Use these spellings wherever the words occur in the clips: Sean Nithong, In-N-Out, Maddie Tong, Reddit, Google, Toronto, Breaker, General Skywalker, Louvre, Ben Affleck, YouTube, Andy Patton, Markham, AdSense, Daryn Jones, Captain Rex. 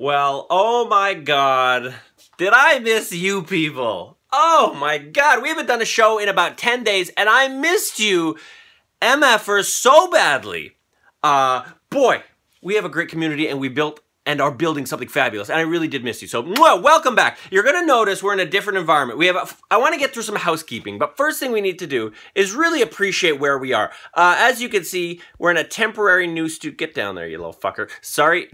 Well, oh my god. Did I miss you people? Oh my god, we haven't done a show in about 10 days and I missed you MFers so badly. Boy, we have a great community and we built and are building something fabulous, and I really did miss you. So, mwah, welcome back. You're gonna notice we're in a different environment. We have, I wanna get through some housekeeping, but first thing we need to do is really appreciate where we are. As you can see, we're in a temporary new studio. Get down there, you little fucker. Sorry,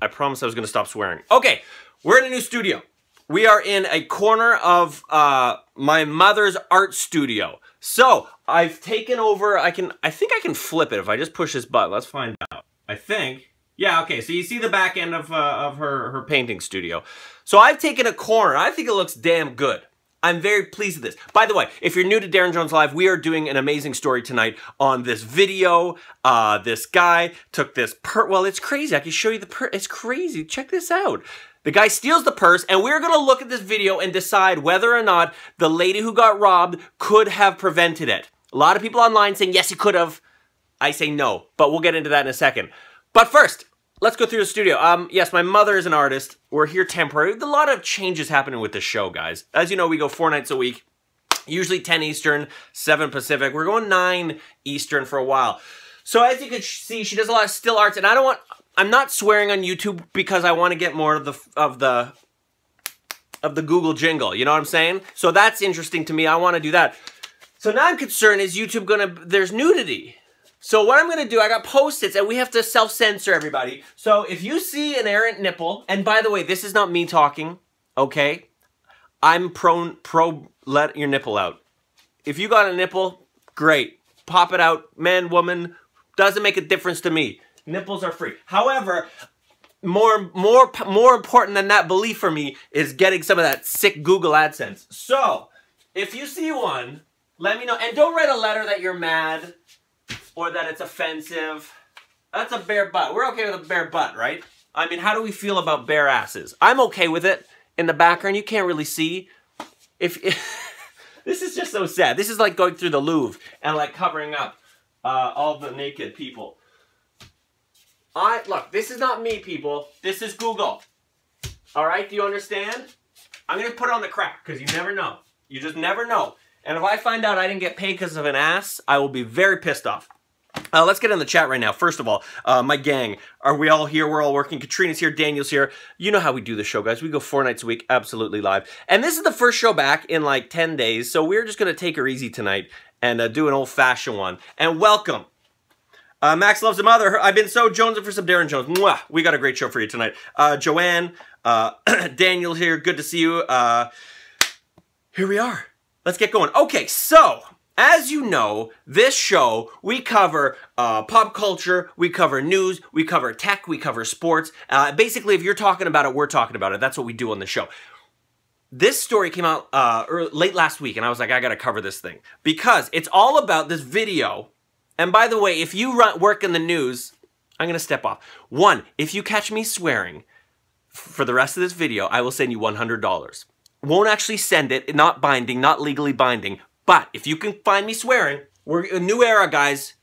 I promised I was gonna stop swearing. Okay, we're in a new studio. We are in a corner of my mother's art studio. So, I've taken over, I think I can flip it if I just push this button. Let's find out, I think. Yeah, okay, so you see the back end of her painting studio. So I've taken a corner. I think it looks damn good. I'm very pleased with this. By the way, if you're new to Daryn Jones Live, we are doing an amazing story tonight on this video. This guy took this purse. Well, it's crazy. I can show you the purse. It's crazy. Check this out. The guy steals the purse, and we're going to look at this video and decide whether or not the lady who got robbed could have prevented it. A lot of people online saying, yes, he could have. I say no, but we'll get into that in a second. But first, let's go through the studio. Yes, my mother is an artist. We're here temporarily. A lot of changes happening with the show, guys. As you know, we go 4 nights a week, usually 10 Eastern, 7 Pacific. We're going 9 Eastern for a while. So as you can see, she does a lot of still arts, and I'm not swearing on YouTube because I want to get more of the Google jingle. You know what I'm saying? So that's interesting to me. I want to do that. So now I'm concerned, is YouTube there's nudity. So what I'm gonna do, I got Post-its and we have to self-censor everybody. So if you see an errant nipple, and by the way, this is not me talking, okay? I'm let your nipple out. If you got a nipple, great. Pop it out, man, woman, doesn't make a difference to me. Nipples are free. However, more important than that belief for me is getting some of that sick Google AdSense. So, if you see one, let me know. And don't write a letter that you're mad or that it's offensive. That's a bare butt. We're okay with a bare butt, right? I mean, how do we feel about bare asses? I'm okay with it. In the background, you can't really see. This is just so sad. This is like going through the Louvre and like covering up all the naked people. Look, this is not me, people. This is Google. All right, do you understand? I'm gonna put it on the crack, because you never know. You just never know. And if I find out I didn't get paid because of an ass, I will be very pissed off. Let's get in the chat right now. First of all, my gang, are we all here? We're all working. Katrina's here. Daniel's here. You know how we do the show, guys. We go 4 nights a week, absolutely live. And this is the first show back in like 10 days, so we're just going to take her easy tonight and do an old-fashioned one. And welcome. Max loves a mother. I've been so Jonesing for some Daryn Jones. Mwah. We got a great show for you tonight. Joanne, Daniel here. Good to see you. Here we are. Let's get going. Okay, so, as you know, this show, we cover pop culture, we cover news, we cover tech, we cover sports. Basically, if you're talking about it, we're talking about it. That's what we do on the show. This story came out late last week, and I was like, I gotta cover this thing. Because it's all about this video. And by the way, if you work in the news, I'm gonna step off. One, if you catch me swearing for the rest of this video, I will send you $100. Won't actually send it, not binding, not legally binding, but if you can find me swearing, we're a new era, guys.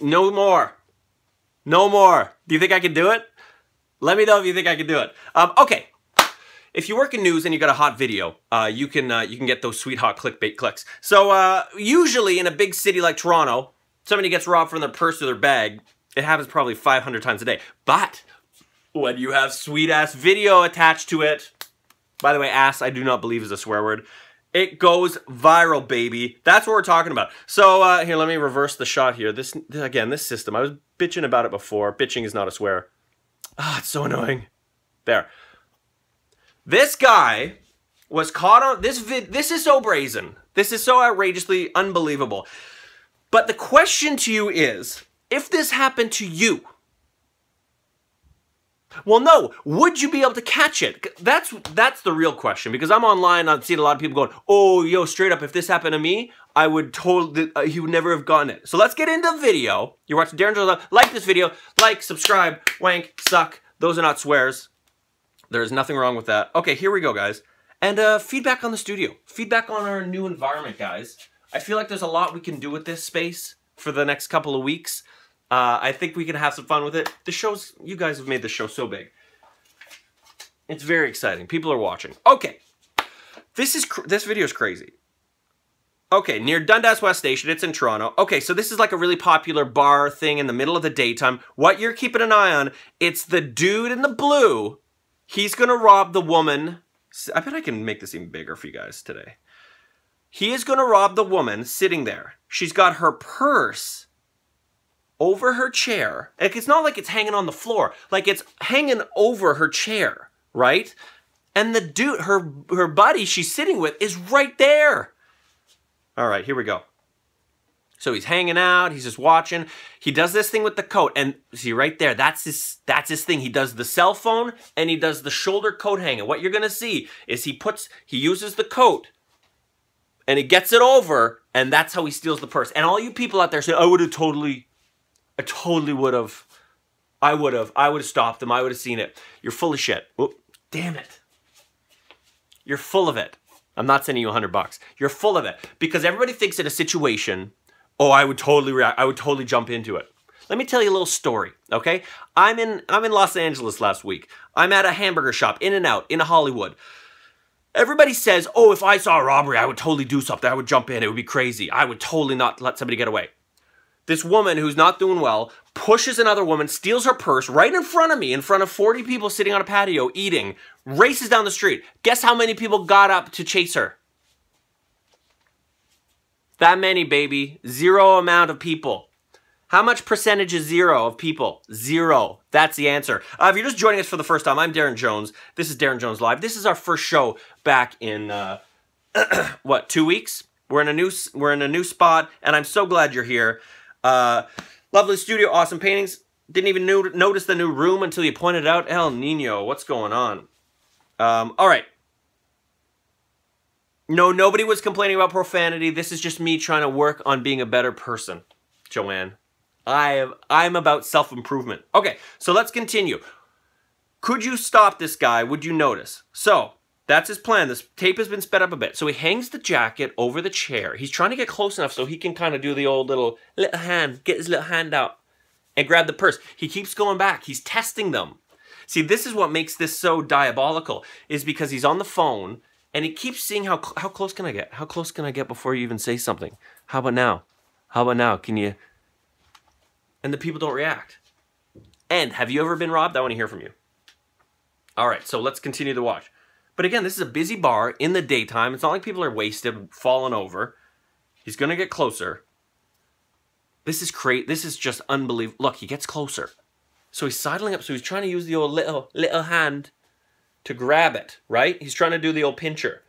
No more. No more. Do you think I can do it? Let me know if you think I can do it. Okay. If you work in news and you got a hot video, you can get those sweet hot clickbait clicks. So usually in a big city like Toronto, somebody gets robbed from their purse or their bag. It happens probably 500 times a day. But when you have sweet ass video attached to it, by the way, ass, I do not believe is a swear word. It goes viral, baby. That's what we're talking about. So here, let me reverse the shot here. This system, I was bitching about it before. Bitching is not a swear. Ah, oh, it's so annoying. There. This guy was caught on, this is so brazen. This is so outrageously unbelievable. But the question to you is, if this happened to you, well, no. Would you be able to catch it? That's the real question, because I'm online. I've seen a lot of people going, oh, yo, straight up, if this happened to me, I would totally, he would never have gotten it. So let's get into the video. You're watching Daryn Jones. Like this video. Like, subscribe, wank, suck. Those are not swears. There's nothing wrong with that. Okay, here we go, guys. And feedback on the studio. Feedback on our new environment, guys. I feel like there's a lot we can do with this space for the next couple of weeks. I think we can have some fun with it. The show's, you guys have made the show so big. It's very exciting. People are watching. Okay. This video is crazy. Okay, near Dundas West Station, it's in Toronto. Okay, so this is like a really popular bar thing in the middle of the daytime. What you're keeping an eye on, it's the dude in the blue. He's gonna rob the woman. I bet I can make this even bigger for you guys today. He is gonna rob the woman sitting there. She's got her purse over her chair. Like, it's not like it's hanging on the floor. Like, it's hanging over her chair, right? And the dude, her buddy she's sitting with is right there. All right, here we go. So he's hanging out, he's just watching. He does this thing with the coat, and see right there, that's his thing. He does the cell phone, and he does the shoulder coat hanging. What you're gonna see is he uses the coat, and he gets it over, and that's how he steals the purse. And all you people out there say, I would've stopped him, I would've seen it. You're full of shit. Oop, damn it. You're full of it. I'm not sending you $100. You're full of it. Because everybody thinks in a situation, oh, I would totally react. I would totally jump into it. Let me tell you a little story, okay? I'm in Los Angeles last week. I'm at a hamburger shop, In-N-Out, in Hollywood. Everybody says, oh, if I saw a robbery, I would totally do something. I would jump in. It would be crazy. I would totally not let somebody get away. This woman who's not doing well pushes another woman, steals her purse right in front of me, in front of 40 people sitting on a patio eating, races down the street. Guess how many people got up to chase her? That many, baby. Zero amount of people. How much percentage is zero of people? Zero. That's the answer. If you're just joining us for the first time, I'm Daryn Jones. This is Daryn Jones Live. This is our first show back in, what, 2 weeks? We're in a new spot, and I'm so glad you're here. Lovely studio, awesome paintings. Didn't even notice the new room until you pointed out El Nino. What's going on? All right. No, nobody was complaining about profanity. This is just me trying to work on being a better person, Joanne. I'm about self-improvement. Okay, so let's continue. Could you stop this guy? Would you notice? So, that's his plan. This tape has been sped up a bit. So he hangs the jacket over the chair. He's trying to get close enough so he can kind of do the old little hand, get his little hand out and grab the purse. He keeps going back. He's testing them. See, this is what makes this so diabolical, is because he's on the phone and he keeps seeing how close can I get? How close can I get before you even say something? How about now? How about now? Can you? And the people don't react. And have you ever been robbed? I want to hear from you. All right, so let's continue to watch. But again, this is a busy bar in the daytime. It's not like people are wasted, falling over. He's gonna get closer. This is crazy. This is just unbelievable. Look, he gets closer. So he's sidling up, so he's trying to use the old little hand to grab it, right? He's trying to do the old pincher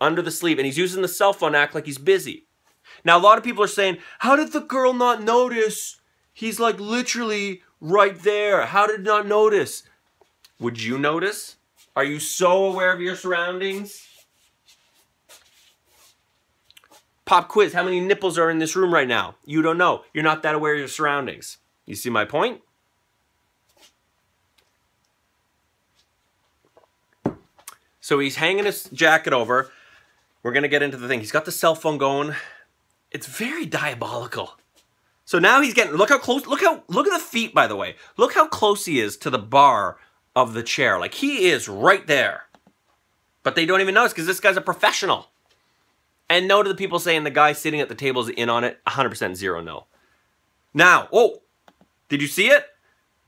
under the sleeve, and he's using the cell phone to act like he's busy. Now, a lot of people are saying, how did the girl not notice? He's like literally right there. How did not notice? Would you notice? Are you so aware of your surroundings? Pop quiz, how many nipples are in this room right now? You don't know. You're not that aware of your surroundings. You see my point? So he's hanging his jacket over. We're gonna get into the thing. He's got the cell phone going. It's very diabolical. So now he's getting, look how close, look at the feet, by the way. Look how close he is to the bar of the chair. Like, he is right there. But they don't even notice because this guy's a professional. And no to the people saying the guy sitting at the table's in on it, 100% zero no. Now, oh, did you see it?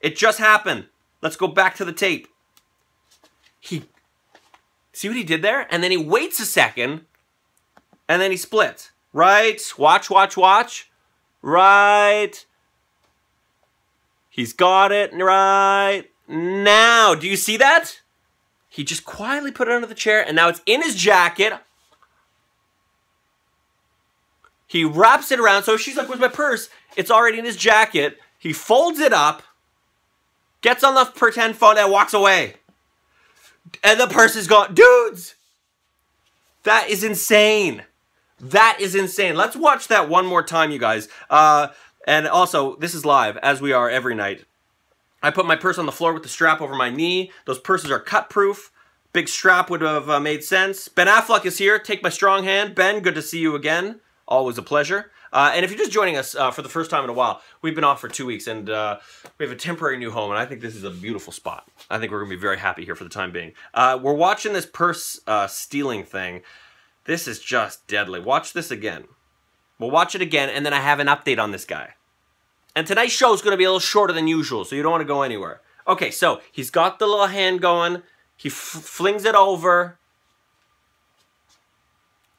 It just happened. Let's go back to the tape. See what he did there? And then he waits a second, and then he splits. Right, watch. Right. He's got it, right. Now, do you see that? He just quietly put it under the chair, and now it's in his jacket. He wraps it around, so she's like, where's my purse? It's already in his jacket. He folds it up, gets on the pretend phone, and walks away. And the purse is gone. Dudes! That is insane. That is insane. Let's watch that one more time, you guys. And also, this is live, as we are every night. I put my purse on the floor with the strap over my knee. Those purses are cut-proof. Big strap would have made sense. Ben Affleck is here. Take my strong hand. Ben, good to see you again. Always a pleasure. And if you're just joining us for the first time in a while, we've been off for 2 weeks, and we have a temporary new home, and I think this is a beautiful spot. I think we're going to be very happy here for the time being. We're watching this purse stealing thing. This is just deadly. Watch this again. We'll watch it again, and then I have an update on this guy. And tonight's show is going to be a little shorter than usual, so you don't want to go anywhere. Okay, so he's got the little hand going. He flings it over.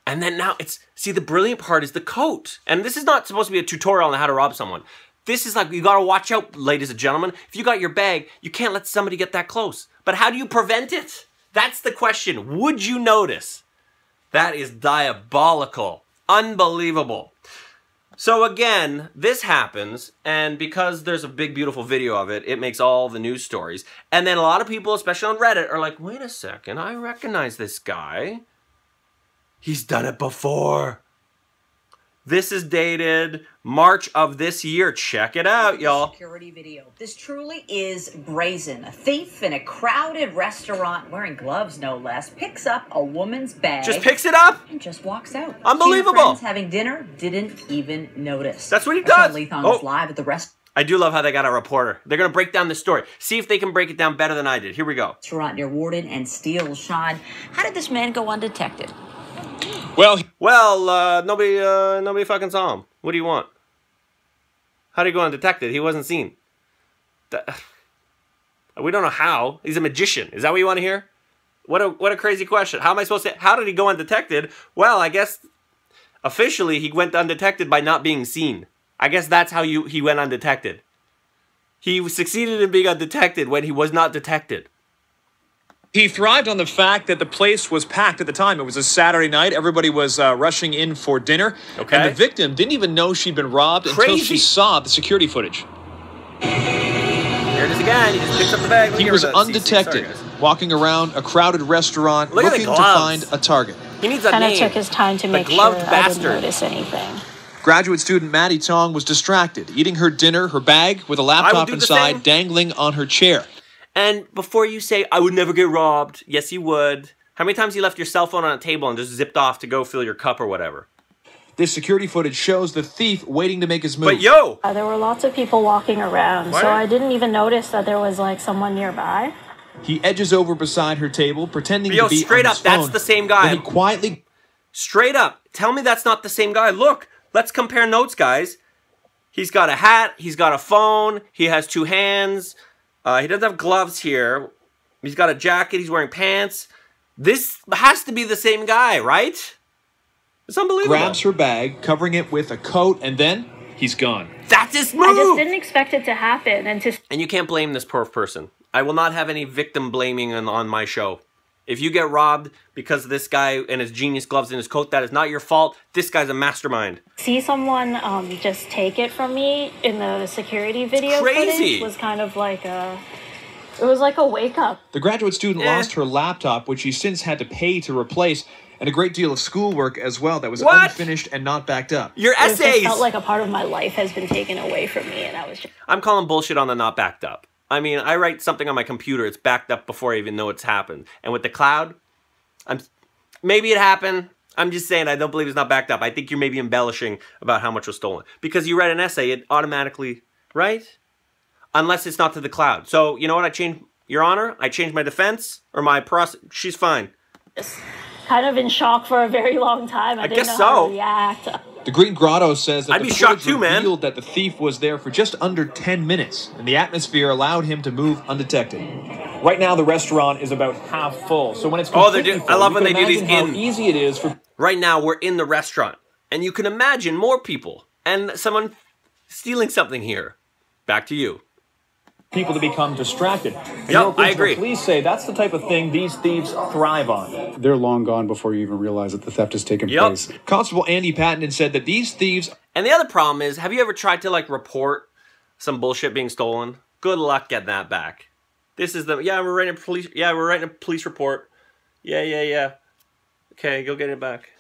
And then now it's... See, the brilliant part is the coat. And this is not supposed to be a tutorial on how to rob someone. This is like, you got to watch out, ladies and gentlemen. If you got your bag, you can't let somebody get that close. But how do you prevent it? That's the question. Would you notice? That is diabolical. Unbelievable. So again, this happens, and because there's a big, beautiful video of it, it makes all the news stories. And then a lot of people, especially on Reddit, are like, wait a second, I recognize this guy. He's done it before. This is dated March of this year. Check it out, y'all. Security video. This truly is brazen. A thief in a crowded restaurant, wearing gloves no less, picks up a woman's bag. Just picks it up? And just walks out. Unbelievable. Two friends having dinner didn't even notice. That's what he does. Sean Nithong is live at the restaurant. I do love how they got a reporter. They're going to break down the story. See if they can break it down better than I did. Here we go. Restaurant near Warden and Steele. Sean, how did this man go undetected? Well, nobody fucking saw him. What do you want? How did he go undetected? He wasn't seen. We don't know how. He's a magician. Is that what you want to hear? What a crazy question. How am I supposed to... How did he go undetected? Well, I guess officially he went undetected by not being seen. I guess that's how he went undetected. He succeeded in being undetected when he was not detected. He thrived on the fact that the place was packed at the time. It was a Saturday night. Everybody was rushing in for dinner. Okay. And the victim didn't even know she'd been robbed until she saw the security footage. Here it is again. He just picks up the bag. He was undetected, walking around a crowded restaurant looking to find a target. He needs a name. Kind of took his time to make sure I didn't notice anything. Graduate student Maddie Tong was distracted, eating her dinner, her bag with a laptop inside, dangling on her chair. And before you say, I would never get robbed, yes, you would. How many times you left your cell phone on a table and just zipped off to go fill your cup or whatever? This security footage shows the thief waiting to make his move. But yo! There were lots of people walking around, so I didn't even notice that there was, like, someone nearby. He edges over beside her table, pretending to be straight on his phone. That's the same guy. Then he quietly... Straight up, tell me that's not the same guy. Look, let's compare notes, guys. He's got a hat, he's got a phone, he has two hands... he doesn't have gloves here. He's got a jacket. He's wearing pants. This has to be the same guy, right? It's unbelievable. Grabs her bag, covering it with a coat, and then he's gone. That's his move! I just didn't expect it to happen. And you can't blame this poor person. I will not have any victim blaming on my show. If you get robbed because of this guy and his genius gloves and his coat, that is not your fault. This guy's a mastermind. See someone just take it from me in the security video footage was kind of like a... It was like a wake-up. The graduate student lost her laptop, which she since had to pay to replace, and a great deal of schoolwork as well that was unfinished and not backed up. Your essays! It felt like a part of my life has been taken away from me, and I was just... I'm calling bullshit on the not backed up. I mean, I write something on my computer, it's backed up before I even know it's happened. And with the cloud, maybe it happened. I'm just saying I don't believe it's not backed up. I think you're maybe embellishing about how much was stolen. Because you read an essay, it automatically, right? Unless it's not to the cloud. So, you know what, I changed, Your Honor, I changed my defense, or my process, she's fine. Just kind of in shock for a very long time. I didn't know how to react. The Green Grotto says that the footage revealed that the thief was there for just under 10 minutes, and the atmosphere allowed him to move undetected. Right now, the restaurant is about half full, so when it's completely full, I love when they do these how easy it is for... Right now, we're in the restaurant, and you can imagine more people, and someone stealing something here. Back to you. People to become distracted. Yeah, I agree. Police say that's the type of thing these thieves thrive on. They're long gone before you even realize that the theft has taken place. Constable Andy Patton said that these thieves... And the other problem is, have you ever tried to, like, report some bullshit being stolen? Good luck getting that back. This is the... Yeah, we're writing a police report. Yeah. Okay, go get it back.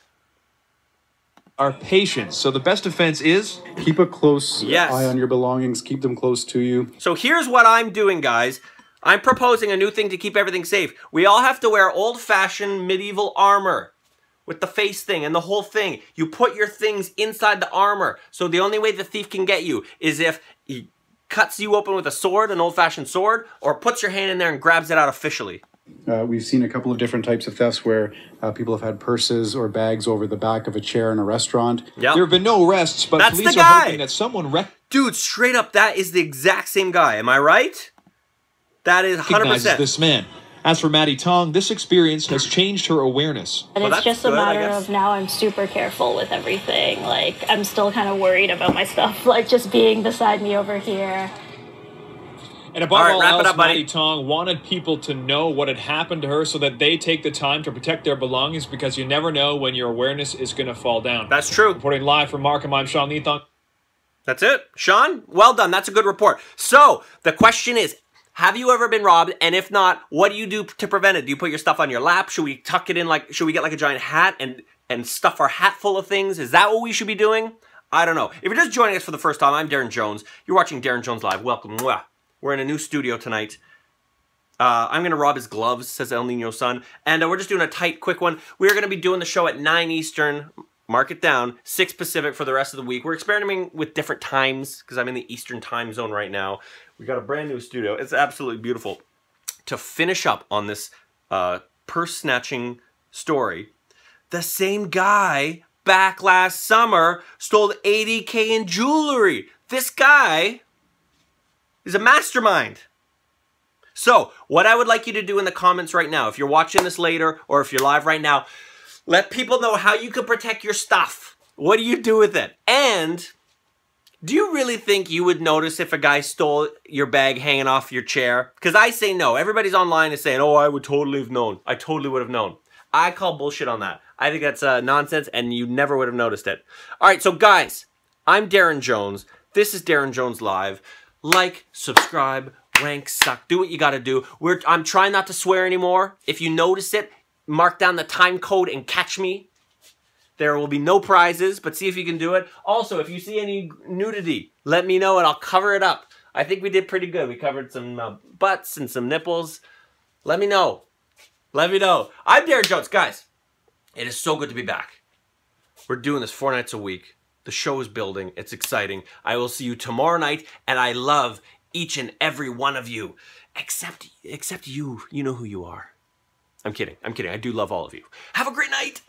Are patient. So the best defense is keep a close eye on your belongings. Keep them close to you. So here's what I'm doing, guys. I'm proposing a new thing to keep everything safe. We all have to wear old-fashioned medieval armor. with the face thing and the whole thing. You put your things inside the armor. So the only way the thief can get you is if he cuts you open with a sword, an old-fashioned sword, or puts your hand in there and grabs it out officially. We've seen a couple of different types of thefts where people have had purses or bags over the back of a chair in a restaurant. Yep. There have been no arrests, but police are hoping that someone... Dude, straight up, that is the exact same guy. Am I right? That is 100%. Recognizes this man. As for Maddie Tong, this experience has changed her awareness. And it's just a matter of now I'm super careful with everything. Like, I'm still kind of worried about my stuff, like just being beside me over here. And above all else, Maddie Tong wanted people to know what had happened to her so that they take the time to protect their belongings, because you never know when your awareness is going to fall down. That's true. Reporting live from Markham, I'm Sean Nithong. That's it. Sean, well done. That's a good report. So the question is, have you ever been robbed? And if not, what do you do to prevent it? Do you put your stuff on your lap? Should we tuck it in? Like, should we get like a giant hat and stuff our hat full of things? Is that what we should be doing? I don't know. If you're just joining us for the first time, I'm Daryn Jones. You're watching Daryn Jones Live. Welcome. We're in a new studio tonight. I'm going to rob his gloves, says El Nino Sun. And we're just doing a tight, quick one. We're going to be doing the show at 9 Eastern, mark it down, 6 Pacific for the rest of the week. We're experimenting with different times because I'm in the Eastern time zone right now. We got a brand new studio. It's absolutely beautiful. To finish up on this purse snatching story, the same guy back last summer stole $80K in jewelry. This guy... he's a mastermind. So, what I would like you to do in the comments right now, if you're watching this later or if you're live right now, let people know how you can protect your stuff. What do you do with it? And do you really think you would notice if a guy stole your bag hanging off your chair? Because I say no. Everybody's online is saying, oh, I would totally have known. I totally would have known. I call bullshit on that. I think that's nonsense and you never would have noticed it. All right, so guys, I'm Daryn Jones. This is Daryn Jones Live. Like, subscribe, rank, suck. Do what you gotta do. I'm trying not to swear anymore. If you notice it, mark down the time code and catch me. There will be no prizes, but see if you can do it. Also, if you see any nudity, let me know and I'll cover it up. I think we did pretty good. We covered some butts and some nipples. Let me know. Let me know. I'm Daryn Jones. Guys, it is so good to be back. We're doing this 4 nights a week. The show is building. It's exciting. I will see you tomorrow night, and I love each and every one of you. Except you. You know who you are. I'm kidding. I do love all of you. Have a great night.